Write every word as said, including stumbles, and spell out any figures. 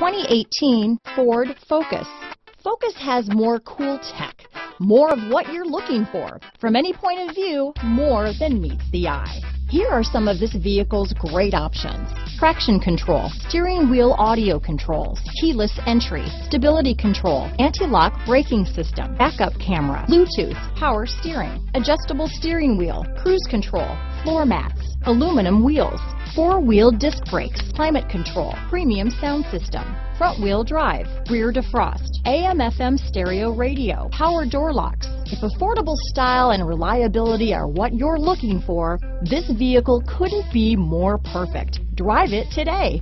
twenty eighteen Ford Focus. Focus has more cool tech, more of what you're looking for, from any point of view, more than meets the eye. Here are some of this vehicle's great options: traction control, steering wheel audio controls, keyless entry, stability control, anti-lock braking system, backup camera, Bluetooth, power steering, adjustable steering wheel, cruise control, floor mats, aluminum wheels, four-wheel disc brakes, climate control, premium sound system, front-wheel drive, rear defrost, A M F M stereo radio, power door locks. If affordable style and reliability are what you're looking for, this vehicle couldn't be more perfect. Drive it today.